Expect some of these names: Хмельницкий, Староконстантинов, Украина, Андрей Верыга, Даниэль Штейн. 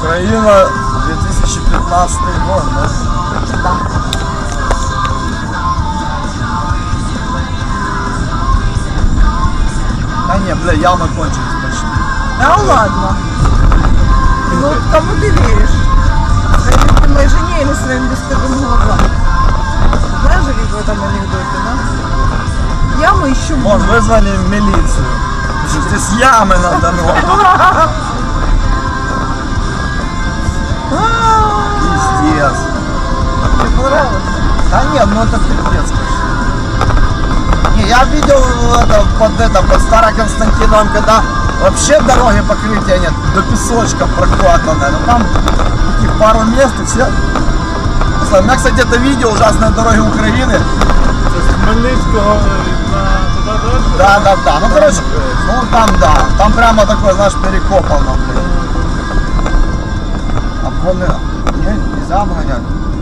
Украина, 2015 год, да? Да не, бля, явно кончились почти. Да ладно. Ну, кому ты веришь? Ты моей жене или своим бесстыдным головам? Знаешь, ведь в этом анекдоте, да? Яму еще можно. Вон, вызвали в милицию. Здесь ямы на дороге. Пиздец. Тебе понравилось? Да нет, ну это пиздец, конечно. Не, я видел это, под Староконстантиновым, когда вообще дороги покрытия нет, до песочка прокладанная. Но там таких пару мест и все. У меня, кстати, это видео ужасные дороги Украины. С Хмельницкого на туда дальше? Да. Ну, короче, ну там, да. Там прямо такой, знаешь, перекопано, блин. Обгоны. Нельзя обгонять.